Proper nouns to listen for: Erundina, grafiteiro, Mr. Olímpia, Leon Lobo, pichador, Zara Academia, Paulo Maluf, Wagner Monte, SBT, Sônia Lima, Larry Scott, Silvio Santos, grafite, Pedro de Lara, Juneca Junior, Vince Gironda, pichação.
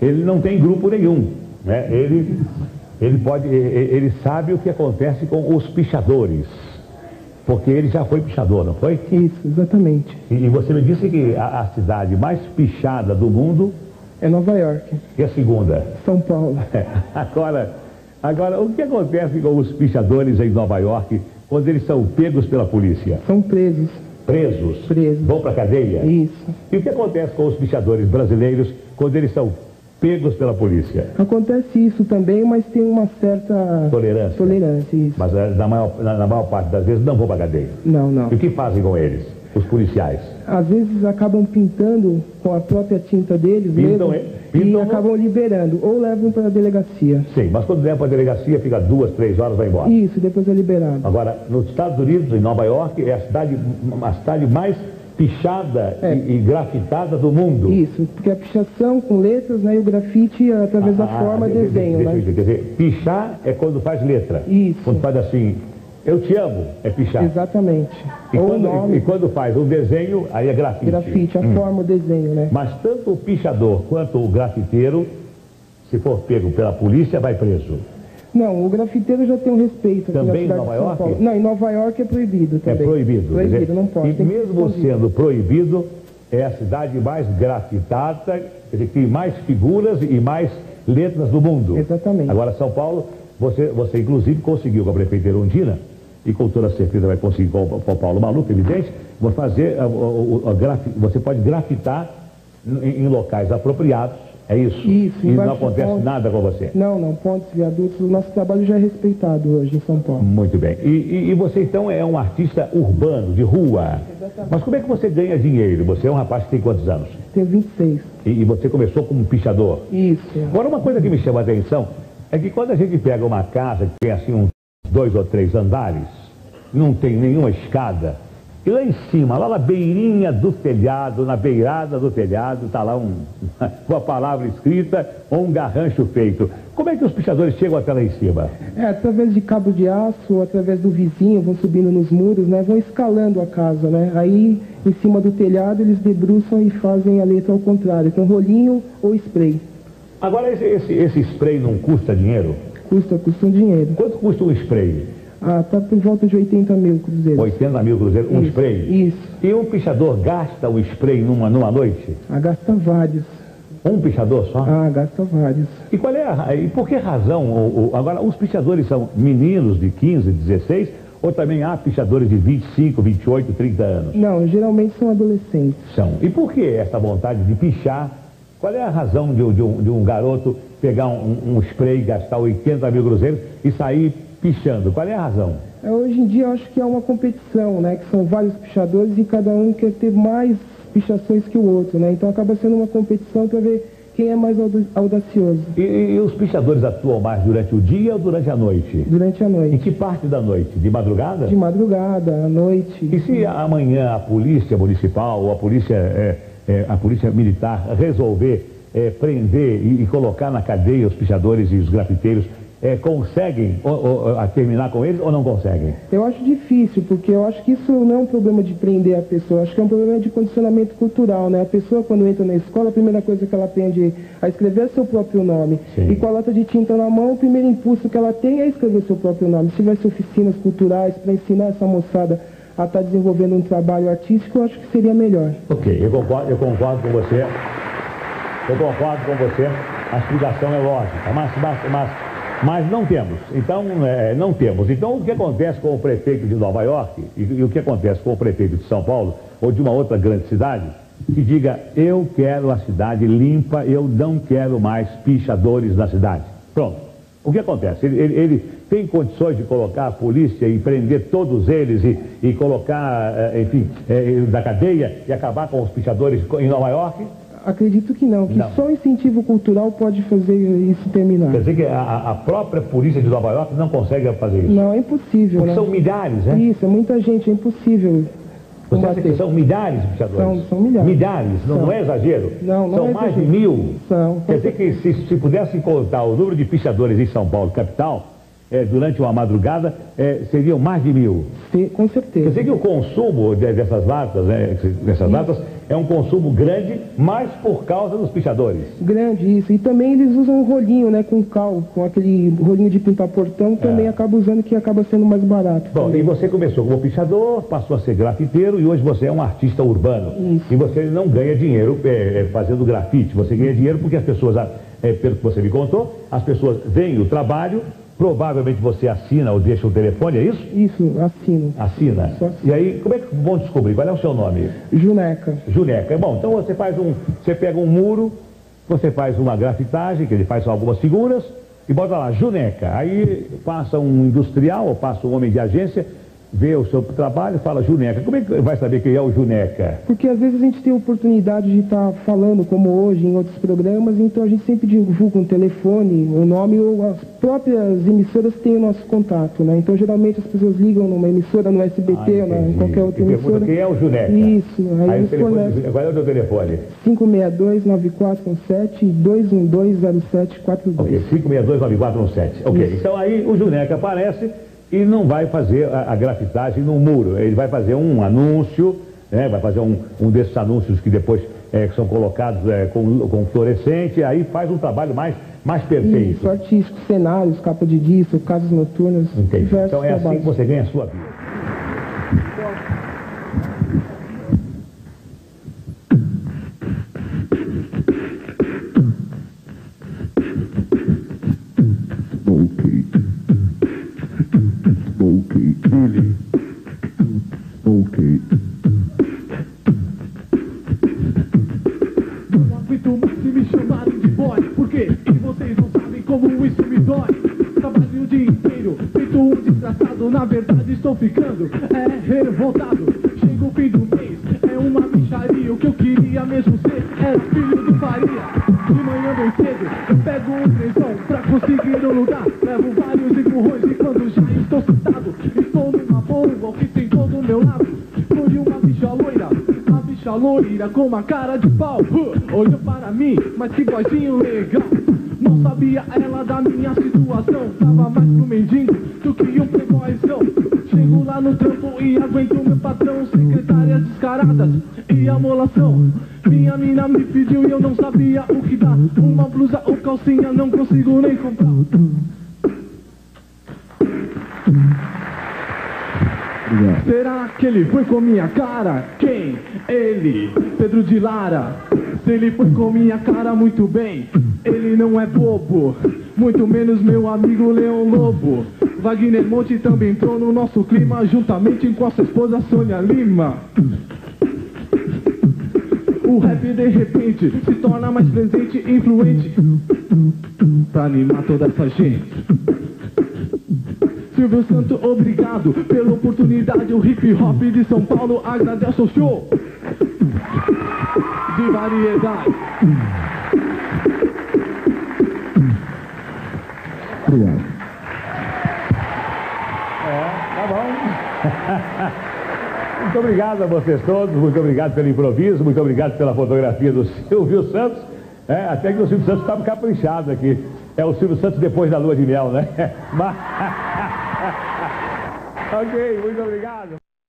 ele não tem grupo nenhum, né? Ele sabe o que acontece com os pichadores, porque ele já foi pichador, não foi? Isso, exatamente. E você me disse que a cidade mais pichada do mundo... é Nova York. E a segunda? São Paulo. Agora, o que acontece com os pichadores em Nova York quando eles são pegos pela polícia? São presos. Presos? Presos. Vão pra cadeia? Isso. E o que acontece com os pichadores brasileiros quando eles são pegos pela polícia? Acontece isso também, mas tem uma certa... tolerância. Tolerância, isso. Mas na maior parte das vezes não vão pra cadeia? Não, não. E o que fazem com eles, os policiais? Às vezes acabam pintando com a própria tinta deles mesmo, e acabam liberando, ou levam para a delegacia. Sim, mas quando levam para a delegacia fica 2, 3 horas e vai embora. Isso, depois é liberado. Agora, nos Estados Unidos, em Nova York, é a cidade mais pichada e grafitada do mundo. Isso, porque a pichação com letras, né, e o grafite através da forma desenho. Quer dizer, pichar é quando faz letra. Isso. Quando faz assim... eu te amo, é pichar. Exatamente. E quando faz um desenho, aí é grafite. Grafite, a forma, o desenho, né? Mas tanto o pichador quanto o grafiteiro, se for pego pela polícia, vai preso. Não, o grafiteiro já tem um respeito. Também em Nova York? Não, em Nova York é proibido também. É proibido. Proibido, dizer, não pode. E mesmo sendo proibido, é a cidade mais grafitada, que tem mais figuras e mais letras do mundo. Exatamente. Agora, São Paulo, você inclusive conseguiu com a prefeita Erundina, e com toda certeza vai conseguir com o Paulo Maluf, evidente, você pode grafitar em locais apropriados, é isso? Isso. E não acontece nada com você? Não, não, pontes, viadutos, o nosso trabalho já é respeitado hoje em São Paulo. Muito bem. E você então é um artista urbano, de rua. Exatamente. Mas como é que você ganha dinheiro? Você é um rapaz que tem quantos anos? Tenho 26. E você começou como pichador? Isso. Agora, uma coisa que me chama a atenção é que quando a gente pega uma casa que tem assim um 2 ou 3 andares, não tem nenhuma escada, e lá em cima, lá na beirinha do telhado, na beirada do telhado, está lá uma palavra escrita ou um garrancho feito. Como é que os pichadores chegam até lá em cima? É, através de cabo de aço, através do vizinho, vão subindo nos muros, né? Vão escalando a casa, né? Aí, em cima do telhado, eles debruçam e fazem a letra ao contrário, com rolinho ou spray. Agora, esse spray não custa dinheiro? Custa um dinheiro. Quanto custa um spray? Ah, tá por volta de 80 mil cruzeiros. 80 mil cruzeiros, um spray? Isso. E um pichador gasta o spray numa noite? Ah, gasta vários. Um pichador só? Ah, gasta vários. E qual é e por que razão? Agora, os pichadores são meninos de 15, 16, ou também há pichadores de 25, 28, 30 anos? Não, geralmente são adolescentes. São. E por que essa vontade de pichar? Qual é a razão de um garoto pegar um spray, gastar 80 mil cruzeiros e sair pichando? Qual é a razão? Hoje em dia eu acho que é uma competição, né? Que são vários pichadores e cada um quer ter mais pichações que o outro, né? Então acaba sendo uma competição para ver quem é mais audacioso. E os pichadores atuam mais durante o dia ou durante a noite? Durante a noite. Em que parte da noite? De madrugada? De madrugada, à noite. E se amanhã a polícia municipal ou a polícia militar resolver prender e colocar na cadeia os pichadores e os grafiteiros, conseguem terminar com eles ou não conseguem? Eu acho difícil, porque eu acho que isso não é um problema de prender a pessoa, acho que é um problema de condicionamento cultural, né? A pessoa, quando entra na escola, a primeira coisa que ela aprende a escrever é seu próprio nome. Sim. E com a lata de tinta na mão, o primeiro impulso que ela tem é escrever seu próprio nome. Se tivesse oficinas culturais para ensinar essa moçada a estar desenvolvendo um trabalho artístico, eu acho que seria melhor. Ok, eu concordo com você. Eu concordo com você. A explicação é lógica, mas não temos. Então, não temos. Então, o que acontece com o prefeito de Nova York e o que acontece com o prefeito de São Paulo ou de uma outra grande cidade que diga, eu quero a cidade limpa, eu não quero mais pichadores na cidade. Pronto. O que acontece? Ele tem condições de colocar a polícia e prender todos eles e colocar, enfim, da cadeia e acabar com os pichadores em Nova York? Acredito que não, que não. Só o incentivo cultural pode fazer isso terminar. Quer dizer que a própria polícia de Nova York não consegue fazer isso? Não, é impossível. Porque, né? São milhares, né? Isso, é muita gente, é impossível. Você acha que são milhares de pichadores? São milhares. Milhares? Não é exagero? Não são é mais exagero. De 1.000? São. Quer dizer que se pudesse contar o número de pichadores em São Paulo, capital, durante uma madrugada, seriam mais de 1.000? Sim, com certeza. Quer dizer que o consumo dessas latas, né, é um consumo grande, mas por causa dos pichadores. Grande, isso. E também eles usam um rolinho, né, com cal, com aquele rolinho de pintar portão, também acaba usando, que acaba sendo mais barato. Bom, também. E você começou como pichador, passou a ser grafiteiro e hoje você é um artista urbano. Isso. E você não ganha dinheiro fazendo grafite, você ganha dinheiro porque as pessoas, pelo que você me contou, as pessoas veem o trabalho... Provavelmente você assina ou deixa o telefone, é isso? Isso, assino. Assina. E aí, como é que vão descobrir? Qual é o seu nome? Juneca. Juneca. Bom, então você faz você pega um muro, você faz uma grafitagem, que ele faz algumas figuras, e bota lá, Juneca. Aí passa um industrial, ou passa um homem de agência, vê o seu trabalho e fala Juneca. Como é que vai saber quem é o Juneca? Porque às vezes a gente tem a oportunidade de estar falando, como hoje, em outros programas, então a gente sempre divulga um telefone, um nome, ou as próprias emissoras têm o nosso contato, né? Então geralmente as pessoas ligam numa emissora, no SBT, em qualquer outra emissora. Quem é o Juneca? Isso. Aí o telefone, qual é o teu telefone? 562-9417 e 212-0742. Ok, 562-9417. Ok, isso. Então aí o Juneca aparece... E não vai fazer a grafitagem no muro, ele vai fazer um anúncio, né? Vai fazer um desses anúncios que depois que são colocados com fluorescente, aí faz um trabalho mais perfeito. Isso, artístico, cenários, capa de disco, casas noturnas. Entendi. Então é assim que você ganha a sua vida. Na verdade estou ficando revoltado. Chega o fim do mês, é uma bicharia. O que eu queria mesmo ser era filho do Faria. De manhã bem cedo, eu pego um trenzão pra conseguir um lugar. Levo vários empurrões e quando já estou sentado, estou numa boa, o que tem todo o meu lado foi uma bicha loira. A bicha loira com uma cara de pau olhou para mim, mas que vozinho legal. Não sabia ela da minha situação, tava mais pro mendigo do que um playboyzão. Chego lá no trampo e aguento meu patrão, secretárias descaradas e amolação. Minha mina me pediu e eu não sabia o que dar, uma blusa ou calcinha não consigo nem comprar. Será que ele foi com minha cara? Quem? Ele, Pedro de Lara. Se ele foi com minha cara, muito bem, ele não é bobo, muito menos meu amigo Leon Lobo. Wagner Monte também entrou no nosso clima, juntamente com a sua esposa Sônia Lima. O rap de repente se torna mais presente e influente pra animar toda essa gente. Silvio Santos, obrigado pela oportunidade. O hip hop de São Paulo agradece o show de variedade. Obrigado. Tá bom. Muito obrigado a vocês todos, muito obrigado pelo improviso, muito obrigado pela fotografia do Silvio Santos. Até que o Silvio Santos estava caprichado aqui. É o Silvio Santos depois da lua de mel, né? Mas... Ok, muito obrigado.